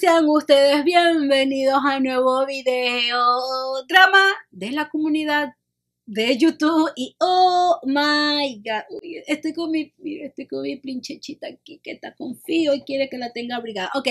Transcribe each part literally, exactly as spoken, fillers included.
sean ustedes bienvenidos a un nuevo video drama de la comunidad de YouTube. Y oh my god, uy, estoy con mi, estoy con mi pinchechita aquí que está confío y quiere que la tenga abrigada. Ok,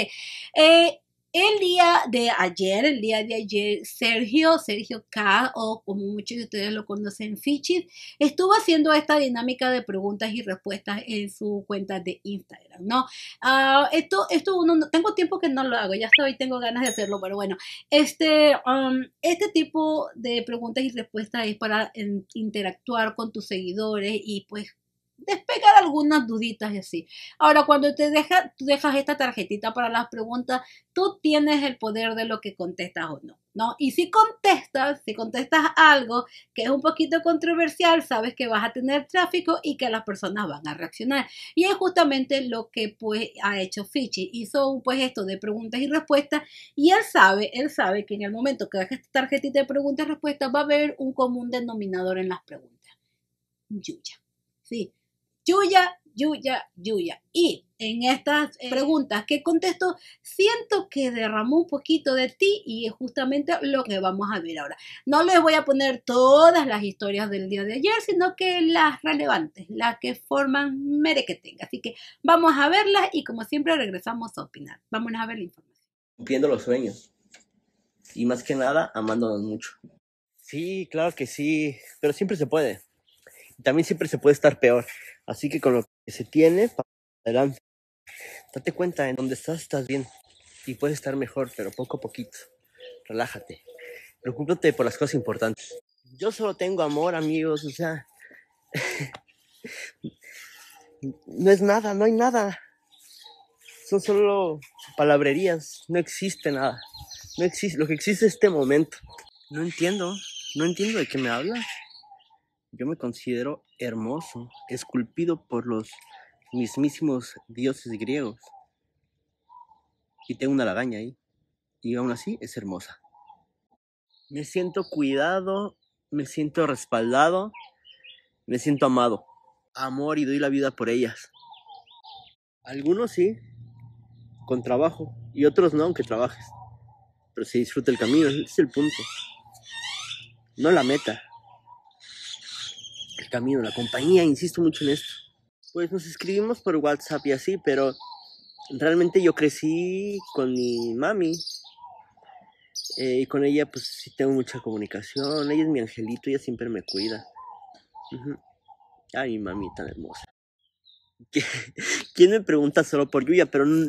eh, el día de ayer, el día de ayer, Sergio, Sergio K, o como muchos de ustedes lo conocen, Fichit, estuvo haciendo esta dinámica de preguntas y respuestas en su cuenta de Instagram, ¿no? Uh, esto, esto uno, tengo tiempo que no lo hago, ya estoy, tengo ganas de hacerlo, pero bueno, este, um, este tipo de preguntas y respuestas es para en, interactuar con tus seguidores y pues despegar algunas duditas y así. Ahora, cuando te deja, tú dejas esta tarjetita para las preguntas, tú tienes el poder de lo que contestas o no, ¿no? Y si contestas, si contestas algo que es un poquito controversial, sabes que vas a tener tráfico y que las personas van a reaccionar. Y es justamente lo que pues ha hecho Fichit. Hizo pues esto de preguntas y respuestas y él sabe, él sabe que en el momento que deja esta tarjetita de preguntas y respuestas va a haber un común denominador en las preguntas. Yuya. Sí. Yuya, Yuya, Yuya. Y en estas eh, preguntas que contesto, siento que derramó un poquito de ti y es justamente lo que vamos a ver ahora. No les voy a poner todas las historias del día de ayer, sino que las relevantes, las que forman mere que tenga. Así que vamos a verlas y como siempre regresamos a opinar. Vámonos a ver la información. Cumpliendo los sueños y más que nada amándonos mucho. Sí, claro que sí, pero siempre se puede. También siempre se puede estar peor. Así que con lo que se tiene, para adelante. Date cuenta, en donde estás, estás bien. Y puedes estar mejor, pero poco a poquito. Relájate. Preocúpate por las cosas importantes. Yo solo tengo amor, amigos. O sea, no es nada, no hay nada. Son solo palabrerías. No existe nada. No existe, lo que existe es este momento. No entiendo. No entiendo de qué me hablas. Yo me considero hermoso, esculpido por los mismísimos dioses griegos. Y tengo una lagaña ahí. Y aún así es hermosa. Me siento cuidado, me siento respaldado, me siento amado. Amor y doy la vida por ellas. Algunos sí, con trabajo. Y otros no, aunque trabajes. Pero se disfruta el camino, ese es el punto. No la meta. El camino, la compañía, insisto mucho en esto. Pues nos escribimos por WhatsApp y así, pero realmente yo crecí con mi mami eh, y con ella pues sí tengo mucha comunicación. Ella es mi angelito, ella siempre me cuida. Uh-huh. Ay, mi mami tan hermosa. ¿Quién me pregunta solo por Yuya? Pero no,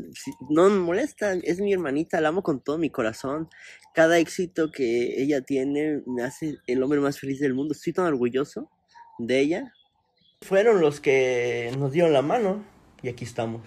no me molesta, es mi hermanita, la amo con todo mi corazón. Cada éxito que ella tiene me hace el hombre más feliz del mundo. Estoy tan orgulloso de ella. Fueron los que nos dieron la mano y aquí estamos.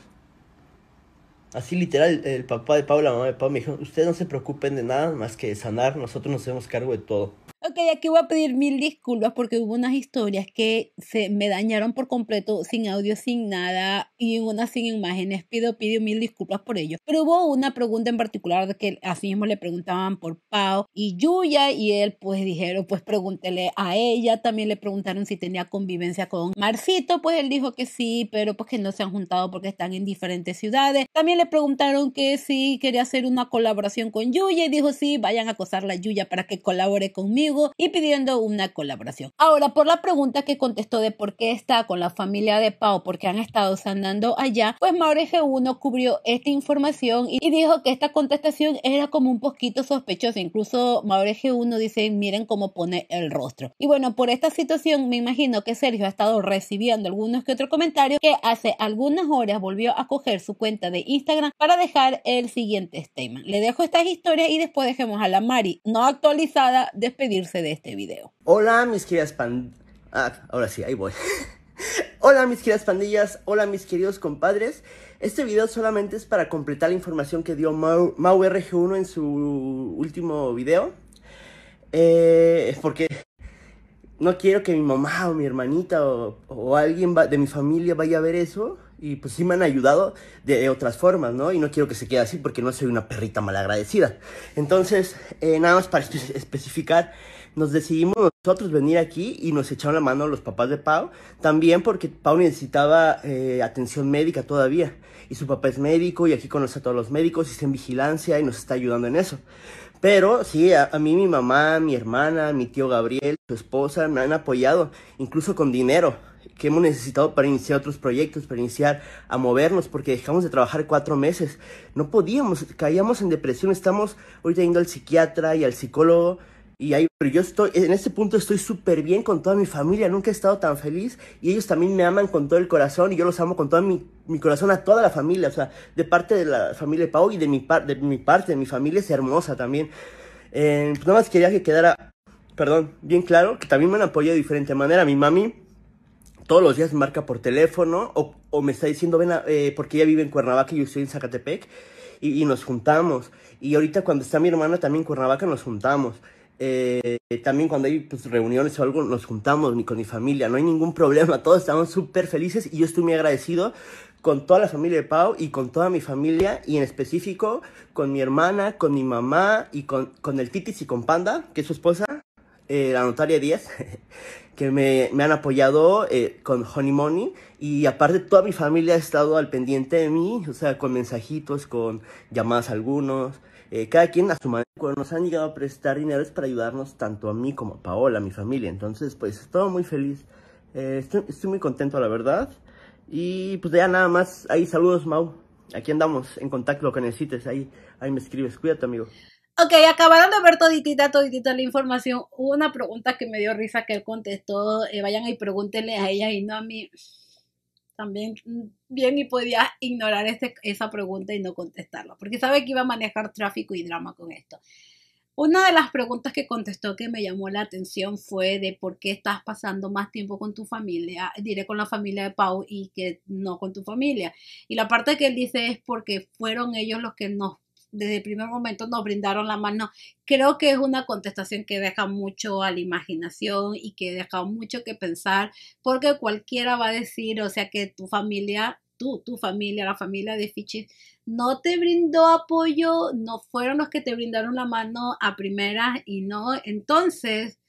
Así literal, el papá de Pau, la mamá de Pau me dijo, ustedes no se preocupen de nada más que sanar, nosotros nos hacemos cargo de todo. Ok, aquí voy a pedir mil disculpas porque hubo unas historias que se me dañaron por completo, sin audio, sin nada, y unas sin imágenes. Pido, pido mil disculpas por ello. Pero hubo una pregunta en particular de que así mismo le preguntaban por Pau y Yuya, y él pues dijeron, pues pregúntele a ella. También le preguntaron si tenía convivencia con Marcito, pues él dijo que sí, pero pues que no se han juntado porque están en diferentes ciudades. También le preguntaron que si quería hacer una colaboración con Yuya, y dijo sí, vayan a acosarla a Yuya para que colabore conmigo, y pidiendo una colaboración. Ahora, por la pregunta que contestó de por qué está con la familia de Pau, porque han estado sanando allá, pues Maureje uno cubrió esta información y dijo que esta contestación era como un poquito sospechosa. Incluso Maureje uno dice, miren cómo pone el rostro. Y bueno, por esta situación me imagino que Sergio ha estado recibiendo algunos que otros comentarios, que hace algunas horas volvió a coger su cuenta de Instagram para dejar el siguiente statement. Le dejo estas historias y después dejemos a la Mari, no actualizada, despedir de este video. Hola mis queridas pan... Ah, ahora sí, ahí voy. Hola mis queridas pandillas, hola mis queridos compadres. Este video solamente es para completar la información que dio Mau, Mau R G uno en su último video. Eh, porque no quiero que mi mamá o mi hermanita o, o alguien va, de mi familia vaya a ver eso. Y pues sí me han ayudado de, de otras formas, ¿no? Y no quiero que se quede así porque no soy una perrita malagradecida. Entonces, eh, nada más para espe- especificar nos decidimos nosotros venir aquí y nos echaron la mano los papás de Pau, también porque Pau necesitaba eh, atención médica todavía, y su papá es médico y aquí conoce a todos los médicos y está en vigilancia y nos está ayudando en eso. Pero sí, a, a mí mi mamá, mi hermana, mi tío Gabriel, su esposa, me han apoyado, incluso con dinero que hemos necesitado para iniciar otros proyectos, para iniciar a movernos, porque dejamos de trabajar cuatro meses. No podíamos, caíamos en depresión, estamos ahorita yendo al psiquiatra y al psicólogo, y ahí, pero yo estoy, en este punto estoy súper bien con toda mi familia, nunca he estado tan feliz, y ellos también me aman con todo el corazón, y yo los amo con todo mi, mi corazón, a toda la familia, o sea, de parte de la familia de Pau, y de mi, par, de mi parte, de mi familia es hermosa también. Eh, pues nada más quería que quedara, perdón, bien claro, que también me han apoyado de diferente manera. Mi mami todos los días me marca por teléfono, o, o me está diciendo, ven a, eh, porque ella vive en Cuernavaca y yo estoy en Zacatepec, y, y nos juntamos, y ahorita cuando está mi hermana también en Cuernavaca nos juntamos, eh, también cuando hay pues, reuniones o algo nos juntamos, ni con mi familia, no hay ningún problema, todos estamos súper felices, y yo estoy muy agradecido con toda la familia de Pau, y con toda mi familia, y en específico con mi hermana, con mi mamá, y con, con el Titis y con Panda, que es su esposa, eh, la notaria Díaz, que me, me han apoyado eh, con Honey Money, y aparte toda mi familia ha estado al pendiente de mí, o sea, con mensajitos, con llamadas algunos, eh, cada quien a su manera. Cuando nos han llegado a prestar dinero es para ayudarnos tanto a mí como a Paola, a mi familia, entonces pues estoy muy feliz, eh, estoy, estoy muy contento la verdad, y pues ya nada más, ahí saludos Mau, aquí andamos en contacto, lo que necesites, ahí, ahí me escribes, cuídate amigo. Ok, acabaron de ver toditita, toditita la información. Hubo una pregunta que me dio risa que él contestó, eh, vayan y pregúntenle a ella y no a mí. También bien y podía ignorar este, esa pregunta y no contestarla, porque sabe que iba a manejar tráfico y drama con esto. Una de las preguntas que contestó que me llamó la atención fue de por qué estás pasando más tiempo con tu familia, diré con la familia de Pau y que no con tu familia. Y la parte que él dice es porque fueron ellos los que nos desde el primer momento nos brindaron la mano. Creo que es una contestación que deja mucho a la imaginación y que deja mucho que pensar, porque cualquiera va a decir, o sea, que tu familia, tú, tu familia, la familia de Fichit, no te brindó apoyo, no fueron los que te brindaron la mano a primeras y no, entonces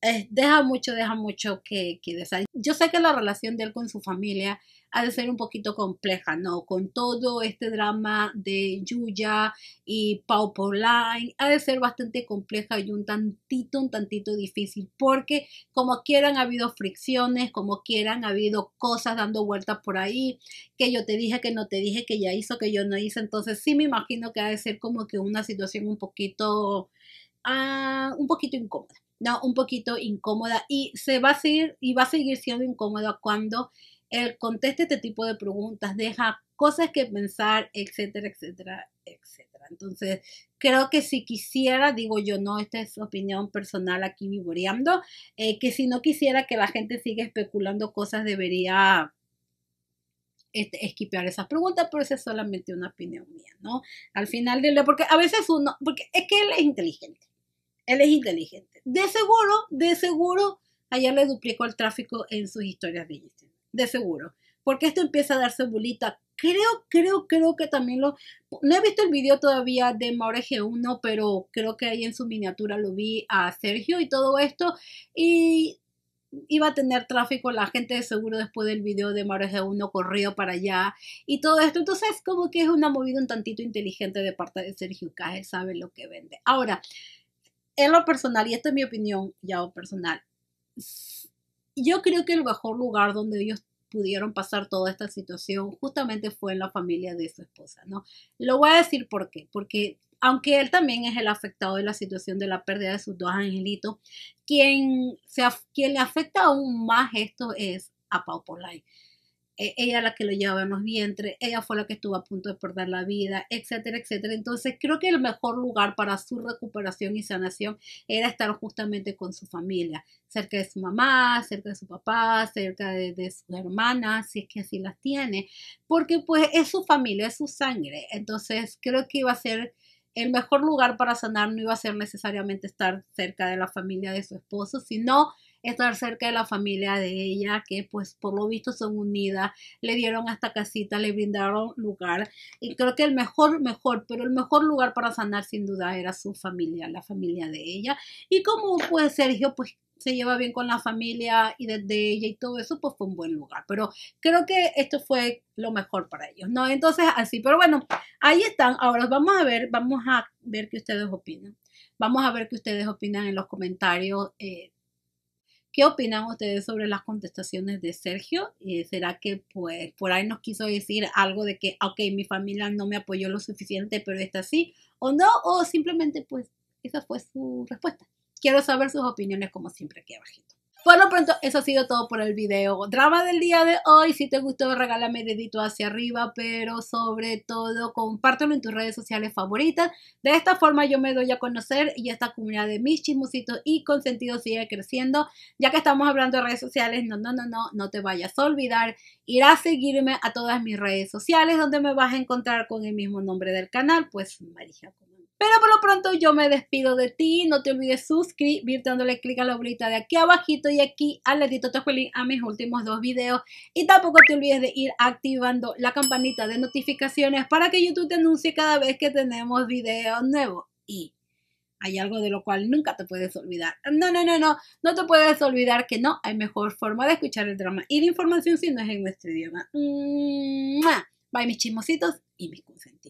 eh, deja mucho, deja mucho que, que desear. Yo sé que la relación de él con su familia ha de ser un poquito compleja, ¿no? Con todo este drama de Yuya y Pau Poulain, ha de ser bastante compleja y un tantito, un tantito difícil, porque como quieran ha habido fricciones, como quieran ha habido cosas dando vueltas por ahí, que yo te dije, que no te dije, que ya hizo, que yo no hice, entonces sí me imagino que ha de ser como que una situación un poquito, uh, un poquito incómoda, ¿no? Un poquito incómoda y se va a seguir, y va a seguir siendo incómoda cuando él contesta este tipo de preguntas, deja cosas que pensar, etcétera, etcétera, etcétera. Entonces, creo que si quisiera, digo yo, no, esta es opinión personal aquí vivoreando, eh, que si no quisiera que la gente siga especulando cosas, debería este, esquipear esas preguntas, pero esa es solamente una opinión mía, ¿no? Al final de lo, porque a veces uno, porque es que él es inteligente, él es inteligente. De seguro, de seguro, allá le duplicó el tráfico en sus historias de Instagram. De seguro, porque esto empieza a darse bolita. Creo, creo, creo que también lo... No he visto el video todavía de Maureje uno, pero creo que ahí en su miniatura lo vi a Sergio y todo esto. Y iba a tener tráfico la gente de seguro después del video de Maureje uno, corrió para allá y todo esto. Entonces como que es una movida un tantito inteligente de parte de Sergio K. Él sabe lo que vende. Ahora, en lo personal, y esta es mi opinión ya personal, yo creo que el mejor lugar donde ellos pudieron pasar toda esta situación justamente fue en la familia de su esposa, ¿no? Lo voy a decir por qué, porque aunque él también es el afectado de la situación de la pérdida de sus dos angelitos, quien, se, quien le afecta aún más esto es a Pau Poulain. Eh, ella la que lo llevaba en los vientres, ella fue la que estuvo a punto de perder la vida, etcétera, etcétera. Entonces creo que el mejor lugar para su recuperación y sanación era estar justamente con su familia, cerca de su mamá, cerca de su papá, cerca de, de sus hermanas, si es que así las tiene, porque pues es su familia, es su sangre. Entonces creo que iba a ser el mejor lugar para sanar, no iba a ser necesariamente estar cerca de la familia de su esposo, sino estar cerca de la familia de ella, que pues por lo visto son unidas, le dieron hasta casita, le brindaron lugar, y creo que el mejor, mejor, pero el mejor lugar para sanar sin duda era su familia, la familia de ella. Y como pues Sergio pues se lleva bien con la familia y desde ella y todo eso, pues fue un buen lugar. Pero creo que esto fue lo mejor para ellos, ¿no? Entonces así, pero bueno, ahí están. Ahora vamos a ver, vamos a ver qué ustedes opinan. Vamos a ver qué ustedes opinan en los comentarios. Eh, ¿Qué opinan ustedes sobre las contestaciones de Sergio? Eh, ¿Será que pues por ahí nos quiso decir algo de que, ok, mi familia no me apoyó lo suficiente, pero esta sí? ¿O no? ¿O simplemente pues esa fue su respuesta? Quiero saber sus opiniones como siempre aquí abajito. Por lo pronto, eso ha sido todo por el video drama del día de hoy. Si te gustó, regálame el dedito hacia arriba, pero sobre todo compártelo en tus redes sociales favoritas. De esta forma yo me doy a conocer y esta comunidad de mis chismositos y consentidos sigue creciendo. Ya que estamos hablando de redes sociales, no, no, no, no, no te vayas a olvidar. Ir a seguirme a todas mis redes sociales donde me vas a encontrar con el mismo nombre del canal, pues Marygeacoman. Pero por lo pronto yo me despido de ti. No te olvides suscribirte dándole clic a la bolita de aquí abajito y aquí al ladito te dejo el link a mis últimos dos videos. Y tampoco te olvides de ir activando la campanita de notificaciones para que YouTube te anuncie cada vez que tenemos videos nuevos. Y hay algo de lo cual nunca te puedes olvidar. No, no, no, no. No te puedes olvidar que no hay mejor forma de escuchar el drama y la información si no es en nuestro idioma. ¡Mua! Bye mis chismositos y mis consentidos.